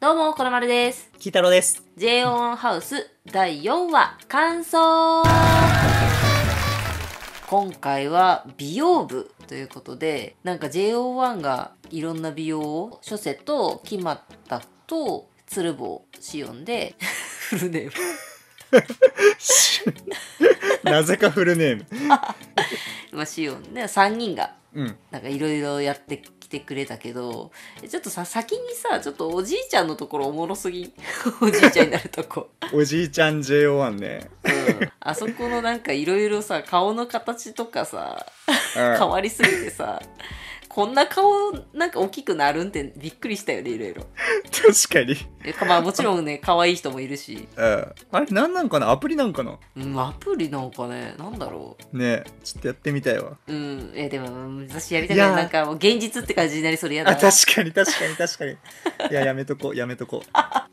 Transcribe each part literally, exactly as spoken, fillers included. どうも、このまるです。きいたろうです。ジェイオー ハウスだいよんわ、感想。今回は美容部ということで、なんか ジェイオーワン がいろんな美容を、初世ときまったと鶴房しおんで、フルネーム。なぜかフルネーム。まあ、しおんね、さんにんが、うん、なんかいろいろやって来てくれたけど、ちょっとさ先にさちょっとおじいちゃんのところおもろすぎおじいちゃんになるとこおじいちゃん ジェイオーワン ね、うん、あそこのなんかいろいろさ顔の形とかさ変わりすぎてさこんな顔なんか大きくなるんってびっくりしたよね。いろいろ確かにまあもちろんね可愛い人もいるし、うん、あれなんなんかな、アプリなんかな、うん、アプリなんかね、なんだろうね、ちょっとやってみたいわ。うんえでも私やりたくない、なんかもう現実って感じになりそれやだ。あ確かに確かに確かにいややめとこうやめとこう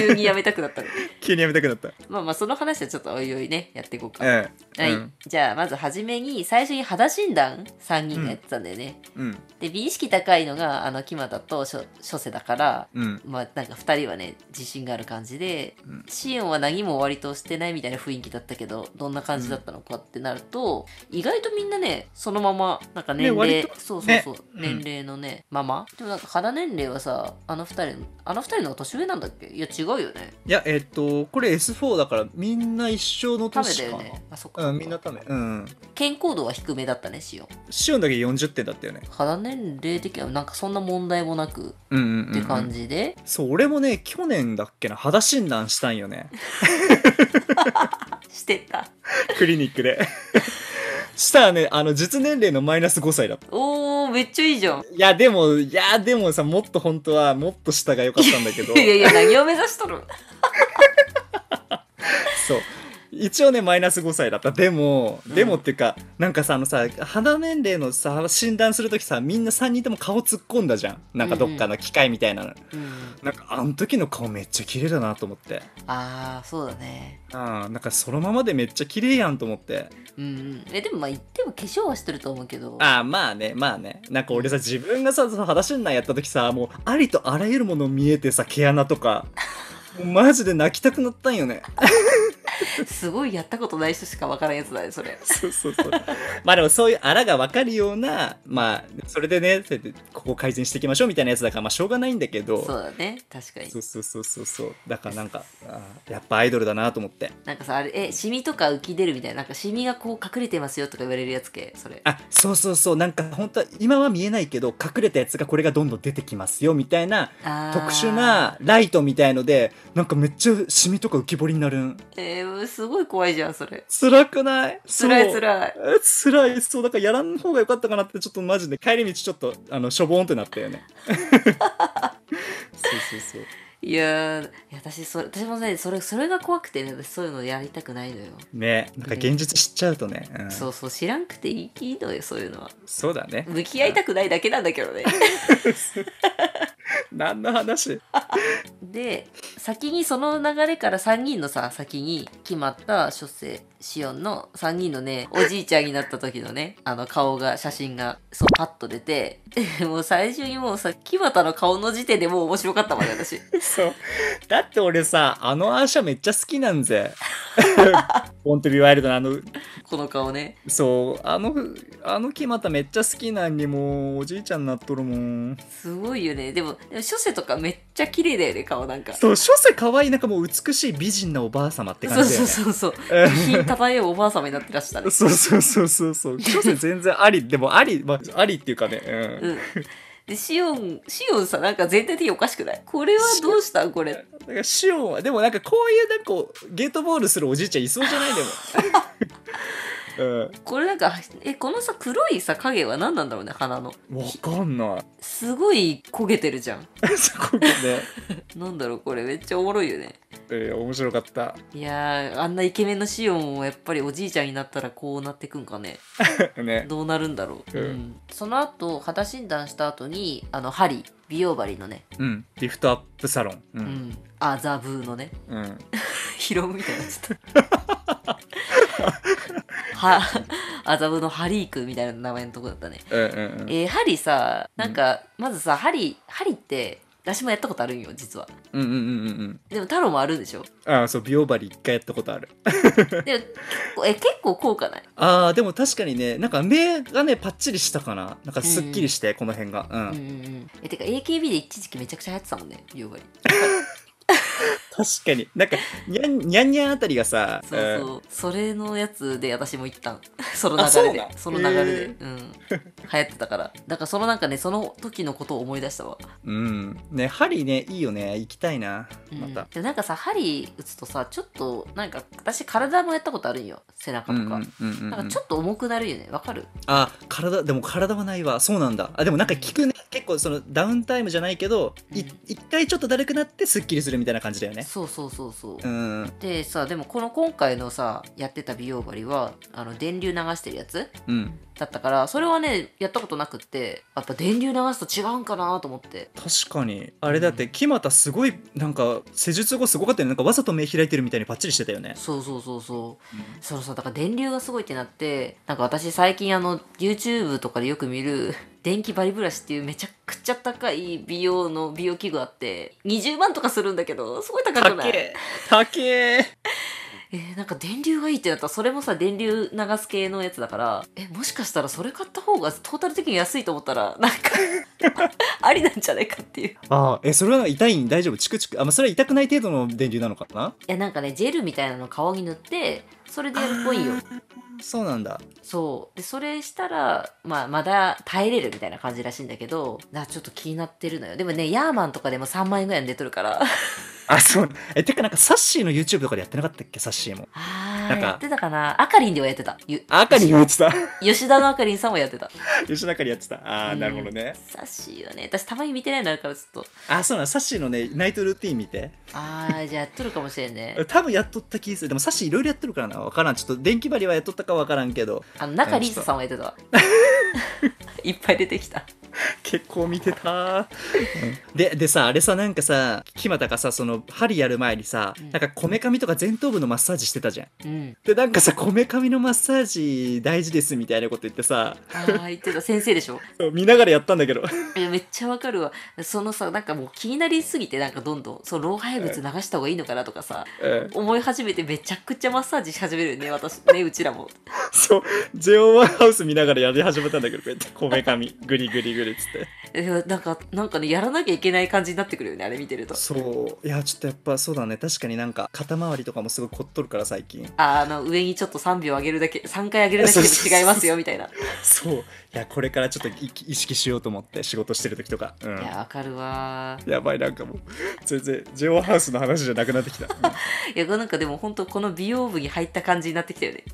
急にやめたくなった急にやめたくなったまあまあその話はちょっとおいおいねやっていこうか、うん、はい、うん、じゃあまず初めに最初に肌診断さんにんがやってたんだよね、うんうん、で美意識高いのがあの木俣と初世だから、うん、まあなんかふたりはね自信がある感じで、うん、シオンは何も割としてないみたいな雰囲気だったけどどんな感じだったのかってなると、うん、意外とみんなねそのままなんか年齢、ね、そうそうそう、ね、年齢のね、うん、ままでもなんか肌年齢はさあのふたりあのふたりの方が年上なんだっけ。いや違うよね。いやえっとこれ エスフォー だからみんな一緒の年かな。ためだよね。あそっか。うんみんなため。うん。健康度は低めだったねシオン。シオンだけよんじゅってんだったよね。肌年齢的にはなんかそんな問題もなくって感じで、うんうんうんうん、そう俺もね去年だっけな肌診断したんよねしてたクリニックでしたらねあの実年齢のマイナスごさいだった。おーめっちゃいいじゃん。いやでもいやでもさもっと本当はもっと下が良かったんだけどいやいや何を目指しとるそう一応ねマイナスごさいだった。でもでもっていうか、うん、なんかさあのさ肌年齢のさ診断するときさみんなさんにんとも顔突っ込んだじゃん。なんかどっかの機械みたいなの、うんうん、なんかあの時の顔めっちゃ綺麗だなと思って。あーそうだね。あーなんかそのままでめっちゃ綺麗やんと思って、うんうん、えでもまあ言っても化粧はしてると思うけど。あーまあねまあね。なんか俺さ自分がさ肌診断やったときさもうありとあらゆるもの見えてさ毛穴とかもうマジで泣きたくなったんよねすごいやったことない人しか分からんやつだねそれそうそうそうまあでもそういうあらが分かるようなまあそれでねここ改善していきましょうみたいなやつだからまあしょうがないんだけど。そうだね確かにそうそうそうそうそう。だからなんかあやっぱアイドルだなと思って。なんかさあれえシミとか浮き出るみたいな、なんかシミがこう隠れてますよとか言われるやつ系それ。あそうそうそう。なんか本当は今は見えないけど隠れたやつがこれがどんどん出てきますよみたいな特殊なライトみたいのでなんかめっちゃシミとか浮き彫りになるん。えーすごい怖いじゃんそれ。辛くない。辛い辛い辛い。そうだからやらん方が良かったかなってちょっとマジで帰り道ちょっとあのしょぼーんってなったよねそうそうそう。いやー私それ私もねそれそれが怖くてねそういうのやりたくないのよね。なんか現実知っちゃうとね、うん、そうそう知らんくていいのよそういうのは。そうだね向き合いたくないだけなんだけどね何の話で先にその流れからさんにんのさ先に決まった初世シオンのさんにんのねおじいちゃんになった時のねあの顔が写真がそうパッと出てもう最初にもうさ木俣の顔の時点でもう面白かったわね私そうだって俺さあのアーシャめっちゃ好きなんぜボントビワイルドのあのこの顔ね。そうあのあの木俣めっちゃ好きなんにもうおじいちゃんになっとるもん。すごいよね。でもでも初世とかめっちゃ綺麗だよね顔。なんかそう初世可愛い。なんかもう美しい美人なおばあ様って感じだよね。そうそうそうそう品漂えおばあ様になってらっしゃる、ね、そうそうそうそうそう初世全然ありでもあり、まあ、ありっていうかねうん、うんでシオンシオンさなんか全体的におかしくない。これはどうしたんこれ。だからシオンはでもなんかこういうなんかゲートボールするおじいちゃんいそうじゃないでもうん、これなんかえこのさ黒いさ影は何なんだろうね。鼻のわかんない。すごい焦げてるじゃん焦げてなんだろうこれめっちゃおもろいよね。えー、面白かった。いやあんなイケメンのシオンもやっぱりおじいちゃんになったらこうなってくんか ね, ねどうなるんだろう、うんうん、その後肌診断した後にあの針美容針のね、うん、リフトアップサロン、うんうん、あザブーのね、うん、拾うみたいなちょっとは麻布のハリー君みたいな名前のとこだったね、うんうんうん、えー、ハリさなんかまずさハリハリって私もやったことあるんよ実は。うんうんうんうん。でも太郎もあるんでしょ。ああそう、美容針一回やったことある。でも結構え結構効果ない。ああでも確かにね、なんか目がねパッチリしたかな、なんかすっきりして、うん、この辺が。うん。うんうんうん、えてか エーケービー で一時期めちゃくちゃ流行ってたもんね美容針。確かになんかにゃんにゃんにゃんあたりがさ、そうそう、うん、それのやつで私も一旦その流れで そ, その流れで、うん、流行ってたから、だからそのなんかねその時のことを思い出したわ。うんね、針ねいいよね、行きたいなまた、うん、でなんかさ針打つとさちょっとなんか私体もやったことあるんよ、背中とか、なんかちょっと重くなるよね、わかる？あ体でも体はないわ。そうなんだ。あでもなんか聞くね、うん、結構そのダウンタイムじゃないけど、うん、い一回ちょっとだるくなってすっきりするみたいな感じだよね。そうそうそうそう、うん、でさでもこの今回のさやってた美容針はあの電流流してるやつ、うん、だったからそれはねやったことなくって、やっぱ電流流すと違うんかなと思って。確かにあれだって、うん、木俣すごいなんか施術後すごかったよね、なんかわざと目開いてるみたいにパッチリしてたよね。そうそうそうそう、うん、そうそう、だから電流がすごいってなって、なんか私最近あの YouTube とかでよく見る電気バリブラシっていうめちゃくちゃ高い美容の美容器具あって、にじゅうまんとかするんだけど、すごい高くない？高い高いえー、なんか電流がいいってなったら、それもさ電流流す系のやつだから、えもしかしたらそれ買った方がトータル的に安いと思ったらなんかありなんじゃないかっていう。ああえそれは痛いん大丈夫？チクチク、あ、まあ、それは痛くない程度の電流なのかな。いやなんかねジェルみたいなの顔に塗ってそれでやるっぽいよ。そうなんだ。そうでそれしたら、まあ、まだ耐えれるみたいな感じらしいんだけど、だちょっと気になってるのよ。でもねヤーマンとかでもさんまんえんぐらいで出とるからあそうえてかなんかサッシーの YouTube とかでやってなかったっけ？サッシーもあーやってたかな。あかりんではやってた。あかりんもやってた吉田のあかりんさんもやってた吉田あかりんやってた。ああ、うん、なるほどね。サッシーはね私たまに見てないのあるから、ちょっとあそうなサッシーのねナイトルーティーン見てああじゃあやっとるかもしれんね多分やっとった気がする。でもサッシーいろいろやってるからな、分からん。ちょっと電気針はやっとったか分からんけど、あの中リースさんもやってたわいっぱい出てきた結構見てたででさあれさなんかさ木俣がさその針やる前にさ、うん、なんかこめかみとか前頭部のマッサージしてたじゃん、うん、でなんかさこめかみのマッサージ大事ですみたいなこと言ってさあ言ってた先生でしょ見ながらやったんだけどいやめっちゃわかるわ。そのさなんかもう気になりすぎて、なんかどんどんその老廃物流した方がいいのかなとかさ、うん、思い始めてめちゃくちゃマッサージし始めるよね私ねうちらもそう ジェイオーワン ハウス見ながらやり始めたんだけど、こめかみグリグリグリっつってなんかなんかねやらなきゃいけない感じになってくるよねあれ見てると。そういやちょっとやっぱそうだね。確かになんか肩周りとかもすごい凝っとるから最近、ああの上にちょっとさんびょう上げるだけさんかい上げるだけでも違いますよみたいなそういやこれからちょっと意識しようと思って仕事してる時とか、うん、いやわかるわ。やばいなんかもう全然 ジェイオー ハウスの話じゃなくなってきたいやなんかでも本当この美容部に入った感じになってきたよね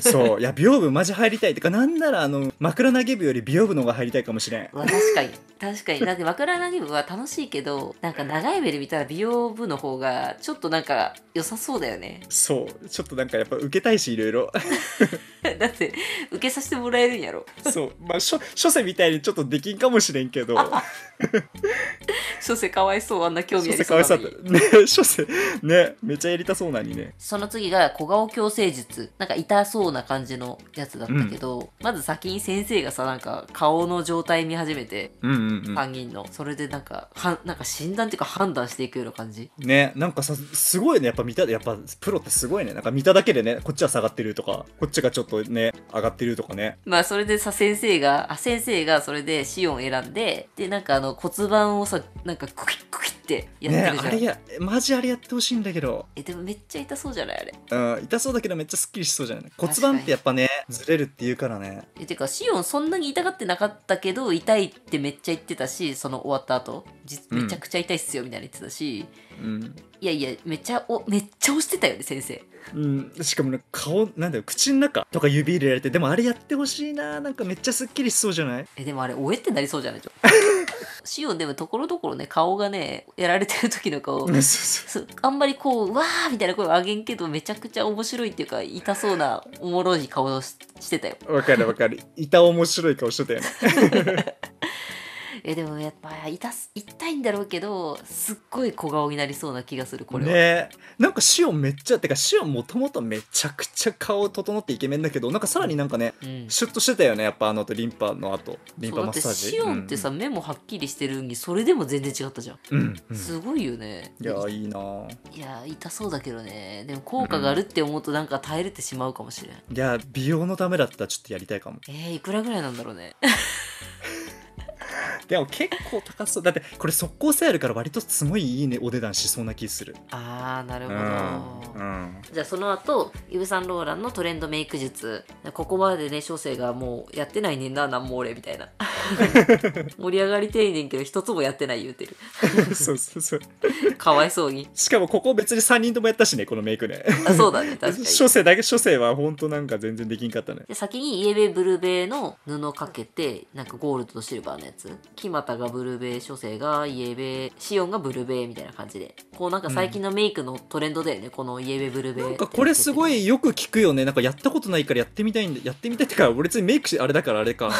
そういや美容部マジ入りたいってか、なんならあの枕投げ部より美容部の方が入りたいかもしれん確かに確かに。なんか枕投げ部は楽しいけど、なんか長い目で見たら美容部の方がちょっとなんか良さそうだよね。そうちょっとなんかやっぱ受けたいしいろいろだって受けさせてもらえるんやろそうまあ書生みたいにちょっとできんかもしれんけど書生かわいそう、あんな興味ありそうなのに書生ねめちゃやりたそうなにね。その次が小顔矯正術、なんか痛そうな感じのやつだったけど、うん、まず先に先生がさなんか顔の状態見始めて、うんうんうん、さんにんのそれでなんかはなんか診断っていうか判断していくような感じね。なんかさすごいねやっぱ見たやっぱプロってすごいね。なんか見ただけでねこっちは下がってるとかこっちがちょっとね上がってるとかね。まあそれでさ先生があ先生がそれでシオン選んででなんかあの骨盤をさなんかクキックキッってやってるじゃん、ね、あれやマジあれやってほしいんだけど。えでもめっちゃ痛そうじゃないあれ。うん痛そうだけどめっちゃすっきりしそうじゃない。骨盤ってやっぱねずれるっていうからね。えてかシオンそんなに痛がってなかったけど痛いってめっちゃ言ってたし、その終わった後めちゃくちゃ痛いっすよみたいな言ってたし、うん、いやいやめっちゃおめっちゃ押してたよね先生、うん、しかもなんか顔なんだよ口の中とか指入れられて。でもあれやってほしいな、なんかめっちゃすっきりしそうじゃない。えでもあれおえってなりそうじゃないシオンでもところどころね顔がねやられてる時の顔あんまりこうわーみたいな声を上げんけどめちゃくちゃ面白いっていうか痛そうなおもろい顔をしてたよ。わかるわかる痛面白い顔してたよねえでもやっぱ痛す痛いんだろうけど、すっごい小顔になりそうな気がするこれは。ね、なんかシオンめっちゃてかシオンもともとめちゃくちゃ顔整ってイケメンだけど、なんかさらになんかね、うん、シュッとしてたよねやっぱあのリンパの後リンパマッサージ。シオンってさ、うん、目もはっきりしてるにそれでも全然違ったじゃん。うんうん、すごいよね。いやいいな。いや痛そうだけどね。でも効果があるって思うとなんか耐えれてしまうかもしれない。うん、いや美容のためだったらちょっとやりたいかも。えー、いくらぐらいなんだろうね。でも結構高そうだってこれ即効性あるから割とすごいいいねお値段しそうな気する。あーなるほど、うんうん、じゃあその後イヴ・サンローランのトレンドメイク術、ここまでね小生がもうやってないねんななんも俺みたいな盛り上がりていねんけど一つもやってない言うてるそうそうそうかわいそうに。しかもここ別にさんにんともやったしねこのメイクねあそうだね確かに小生だけ小生はほんとなんか全然できんかったね。で先にイエベブルベの布かけてなんかゴールドとシルバーのやつ、木俣がブルベー、諸星がイエベ、シオンがブルベーみたいな感じで、こうなんか最近のメイクのトレンドだよね、うん、このイエベブルベーなんかこれすごいよく聞くよね。なんかやったことないからやってみたいんで、やってみたいってか別にメイクしあれだからあれか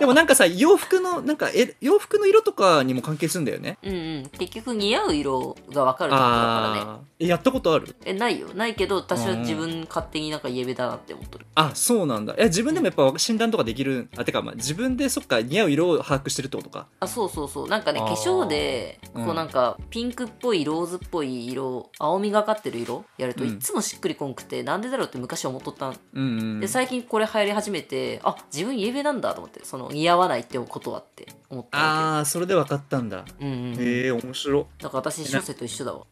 でもなんかさ洋服のなんかえ洋服の色とかにも関係するんだよね。うんうん結局似合う色が分かるところだからね。えやったことある？えないよ。ないけど私は自分勝手になんかイエベだなって思ってる。あそうなんだ。え自分でもやっぱ診断とかできる、あてかまあ自分でそっか似合う色を把握してるってことか。あそうそうそうなんかね化粧でこうなんかピンクっぽいローズっぽい色青みがかってる色やるといつもしっくりこんくて、うん、なんでだろうって昔思っとったん、うんうん、で最近これ流行り始めてあ自分イエベなんだと思ってその似合わないってことはって思ったわけ。ああそれで分かったんだ。うんうん、えー、面白だから私小生と一緒だわ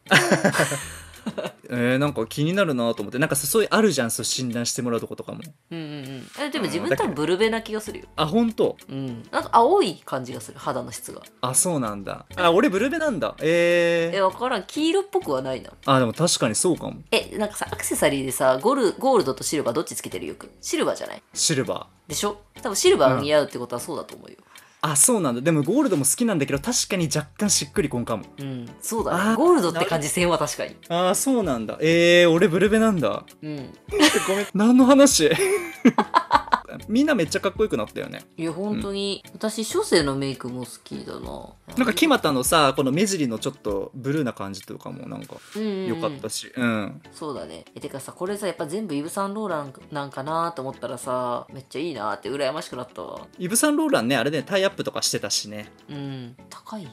えー、なんか気になるなと思ってなんかそういうあるじゃんそう診断してもらうとことかも。うんうんうんでも自分多分ブルベな気がするよ。あ本当？うんなんか青い感じがする肌の質が。あそうなんだ。あ俺ブルベなんだ。えー、え分からん黄色っぽくはないな。あでも確かにそうかも。えなんかさアクセサリーでさゴルゴールドとシルバーどっちつけてるよく？シルバーじゃない？シルバーでしょ？多分シルバーが似合うってことはそうだと思うよ。うんあそうなんだ。でもゴールドも好きなんだけど確かに若干しっくりこんかも。うんそうだねゴールドって感じせんは確かに。ああそうなんだ。えー、俺ブルベなんだ。うんごめん何の話みんなめっちゃかっこよくなったよね。いや本当に、うん、私初世のメイクも好きだな。なんか木俣のさこの目尻のちょっとブルーな感じとかもなんか良かったし、うん、うん、そうだね。えてかさこれさやっぱ全部イヴ・サンローランなんかなと思ったらさめっちゃいいなって羨ましくなったわ。イヴ・サンローランねあれねタイアップとかしてたしね。うん高いよ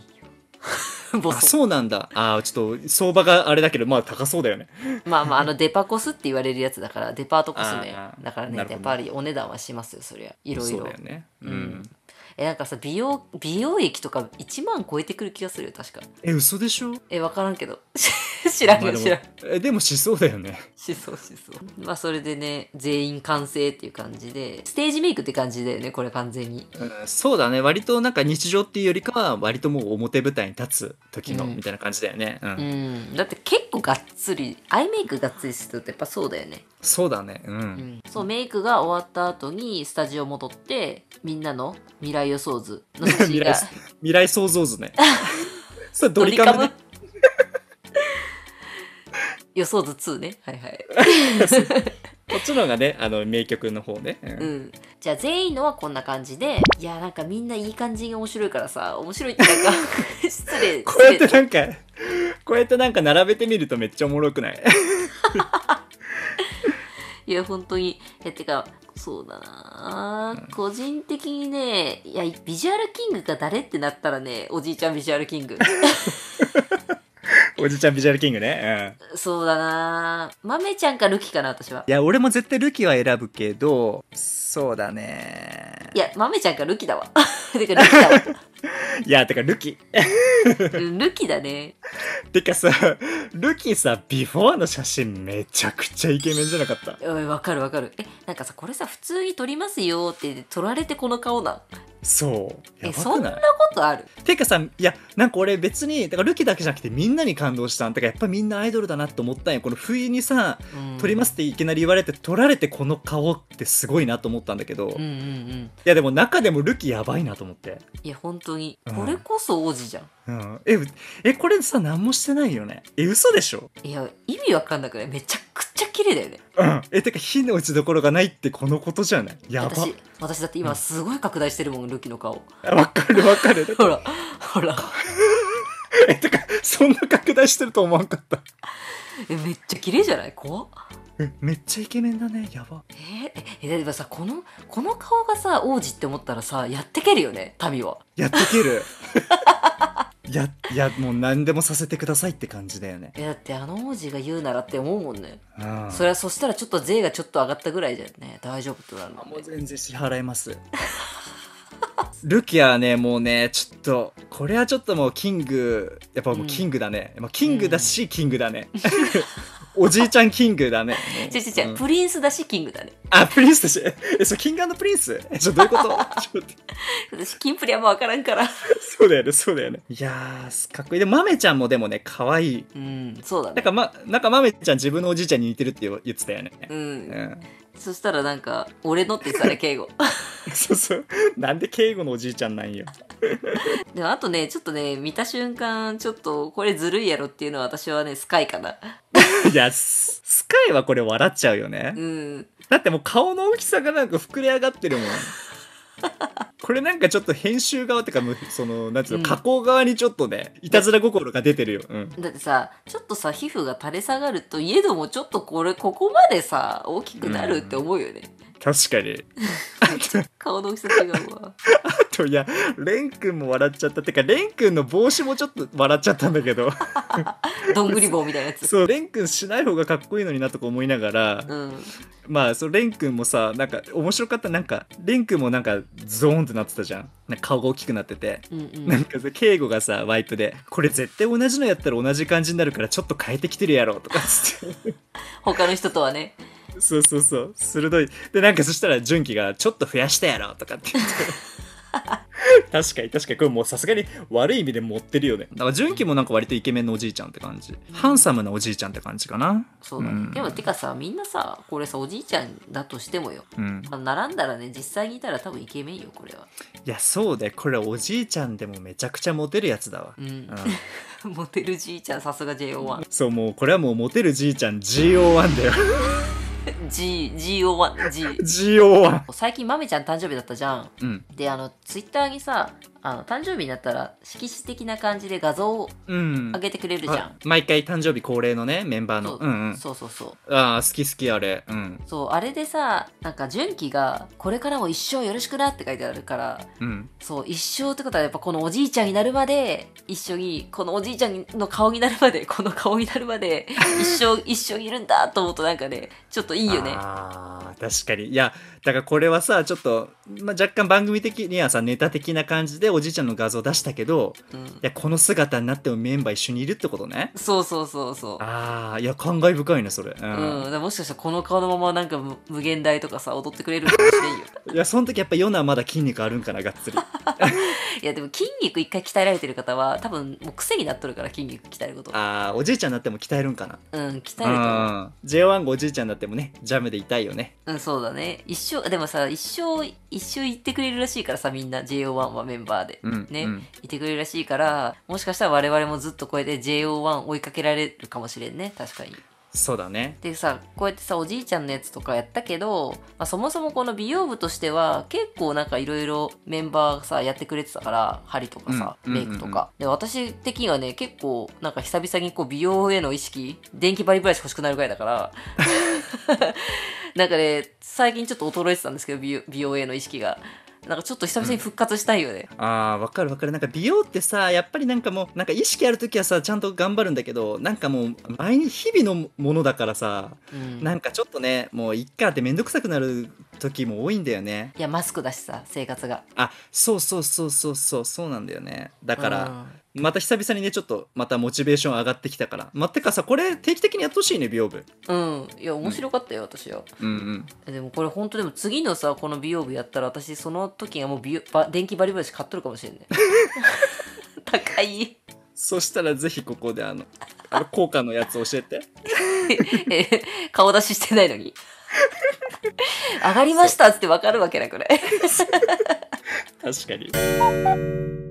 あそうなんだ。あちょっと相場があれだけどまあ高そうだよねまあまああのデパコスって言われるやつだからデパートコスメだからねやっぱりお値段はしますよそりゃいろいろ。そうだよね、うんうんえなんかさ美容美容液とかいちまん超えてくる気がするよ確か。え嘘でしょ？え分からんけど知らんよ知らん。えでもしそうだよね。しそうしそう。まあそれでね全員完成っていう感じでステージメイクって感じだよねこれ完全に、うん。そうだね割となんか日常っていうよりかは割ともう表舞台に立つ時の、うん、みたいな感じだよね。うん。うん、だって結構がっつりアイメイクがっつりするとやっぱそうだよね。そうだね、うんうん、そうメイクが終わった後にスタジオ戻ってみんなの未来予想図の写真が未来想像図ねそれドリカム、ね、予想図ツーねはいはいこっちの方がねあの名曲の方ね、うんうん、じゃあ全員のはこんな感じでいやなんかみんないい感じに面白いからさ面白いってなんか失礼こうやってなんかこうやってなんか並べてみるとめっちゃおもろくないいや本当にえてかそうだな、うん、個人的にねいやビジュアルキングが誰ってなったらねおじいちゃんビジュアルキングおじいちゃんビジュアルキングね、うん、そうだな豆ちゃんかルキかな私は。いや俺も絶対ルキは選ぶけどそうだねいや豆ちゃんかルキだわてかルキだわいやてかルキルキだね。てかさルキさビフォーの写真めちゃくちゃイケメンじゃなかった？おいわかるわかる。えなんかさこれさ普通に撮りますよって撮られてこの顔なんそうやばくない？えそんなことある？てかさいやなんか俺別にだからルキだけじゃなくてみんなに感動したんだからやっぱみんなアイドルだなと思ったんや。この不意にさ撮りますっていきなり言われて撮られてこの顔ってすごいなと思ったんだけど、うんうんうん、いやでも中でもルキやばいなと思って。いや本当にこれこそ王子じゃん、うんうん、え, えこれさ何もしてないよね。え嘘でしょ？いや意味わかんなくない？めちゃくちゃちゃ綺麗だよね。うん。え、てか火の打ちどころがないってこのことじゃない。やば。私、私だって今すごい拡大してるもん、ルキの顔。わかるわかる。ほらほら。え、てかそんな拡大してると思わんかった。え、めっちゃ綺麗じゃない？怖っ。めっちゃイケメンだね。やば。ええ、だってさ、このこの顔がさ王子って思ったらさ、やってけるよね、民は。やってける。やいや、もう何でもさせてくださいって感じだよね。いや、だってあの王子が言うならって思うもんね。ああ、それはそしたらちょっと税がちょっと上がったぐらいじゃね、大丈夫ってなるの、ね、もう全然支払いますルキアはね、もうね、ちょっとこれはちょっともうキング、やっぱもうキングだね、うん、キングだし、うん、キングだねおじいちゃんキングだね。違う違う、うん、プリンスだしキングだね。あ、プリンスだし、え、それキング&プリンス、え、それどういうこと私キンプリあんま分からんからそうだよね、そうだよね。いやー、かっこいい。で、マメちゃんもでもね、可愛い。うん、そうだね。なんか、ま、なんかマメちゃん自分のおじいちゃんに似てるって言ってたよね。うん、うん、そしたらなんか俺のって言ってたね、敬語そうそう、なんで敬語のおじいちゃんなんよでもあとね、ちょっとね、見た瞬間ちょっとこれずるいやろっていうのは、私はね、スカイかな。いや、スカイはこれ笑っちゃうよね、うん、だってもう顔の大きさがなんか膨れ上がってるもんこれなんかちょっと編集側ってか、そのなんていうの、うん、加工側にちょっとね、いたずら心が出てるよ、うん、だってさ、ちょっとさ、皮膚が垂れ下がるといえども、ちょっとこれここまでさ大きくなるって思うよね、うん、確かに顔の大きさ違うわあと、いや、レン君も笑っちゃったってか、レン君の帽子もちょっと笑っちゃったんだけどどんぐり帽みたいなやつそう、レン君しない方がかっこいいのになとか思いながら、うん、まあ、そのレン君もさ、なんか面白かった。なんかレン君もなんかゾーンってなってたじゃん。なんか顔が大きくなってて、うんうん、なんか敬語がさ、ワイプでこれ絶対同じのやったら同じ感じになるからちょっと変えてきてるやろとかつって他の人とはね、そうそうそう、鋭い。で、なんかそしたら純喜がちょっと増やしたやろとかって言って確かに確かに、これもうさすがに悪い意味で持ってるよね。だから純喜もなんか割とイケメンのおじいちゃんって感じ、うん、ハンサムなおじいちゃんって感じかな。そうだね、うん、でもてかさ、みんなさ、これさ、おじいちゃんだとしてもよ、うん、並んだらね、実際にいたら多分イケメンよ、これは。いや、そうだよ、これおじいちゃんでもめちゃくちゃモテるやつだわ、うんうん、モテるじいちゃん、さすが ジェイオーワン。 そう、もうこれはもうモテるじいちゃん ジーオーワン だよG、ジーオーワン、G、ジーオーワン。最近マメちゃん誕生日だったじゃん、うん、で、あのツイッターにさ、あの誕生日になったら色紙的な感じで画像を上げてくれるじゃん、うん、毎回誕生日恒例のね、メンバーの そ,、うんうん、そうそうそう、あ、好き好き、あれ、うん、そう、あれでさ、なんか純喜がこれからも一生よろしくなって書いてあるから、うん、そう、一生ってことはやっぱこのおじいちゃんになるまで一緒に、このおじいちゃんの顔になるまで、この顔になるまで一生一緒にいるんだと思うと、なんかね、ちょっといいよね。あ、確かに。いや、だからこれはさ、ちょっと、まあ、若干番組的にはさ、ネタ的な感じでおじいちゃんの画像出したけど、うん、いや、この姿になってもメンバー一緒にいるってことね。そうそうそうそう。ああ、いや、感慨深いね、それ。うん。うん、もしかしたらこの顔のままなんか無限大とかさ、踊ってくれるかもしれんよ。いや、その時やっぱヨナはまだ筋肉あるんかな、がっつり。いや、でも筋肉一回鍛えられてる方は多分もう癖になっとるから、筋肉鍛えること。ああ、おじいちゃんになっても鍛えるんかな。うん、鍛えると思う。ジェイオーワン がおじいちゃんになってもね、ジャムで痛いよね。うん、そうだね。一生、でもさ、一生一生行ってくれるらしいからさ、みんな ジェイオーワン はメンバーで、うん、ね、うん、いてくれるらしいから、もしかしたら我々もずっとこれで ジェイオーワン 追いかけられるかもしれんね。確かに。そうだね。でさ、こうやってさ、おじいちゃんのやつとかやったけど、まあ、そもそもこの美容部としては結構なんかいろいろメンバーがさやってくれてたから、針とかさ、うん、メイクとか、うんうんうん、で、私的にはね、結構なんか久々にこう美容への意識、電気バリブラシ欲しくなるぐらいだからなんかね、最近ちょっと衰えてたんですけど、美容への意識が。なんかちょっと久々に復活したいよね、うん、ああ、分かる分かる。なんか美容ってさ、やっぱりなんかもう、なんか意識ある時はさちゃんと頑張るんだけど、なんかもう毎日日々のものだからさ、うん、なんかちょっとね、もういっかって面倒くさくなる時も多いんだよね。いや、マスクだしさ、生活が。あ、そうそうそうそうそうそうなんだよね。だから、うん、また久々にね、ちょっとまたモチベーション上がってきたから、まあ、てかさ、これ定期的にやってほしいね、美容部。うん、いや、面白かったよ、うん、私は、うんうん、でもこれほんと、でも次のさ、この美容部やったら、私その時はもう美容電気バリバリし買っとるかもしれんね高い。そしたらぜひここであのあの効果のやつ教えてえ、顔出ししてないのに上がりましたっつって分かるわけなくない確かに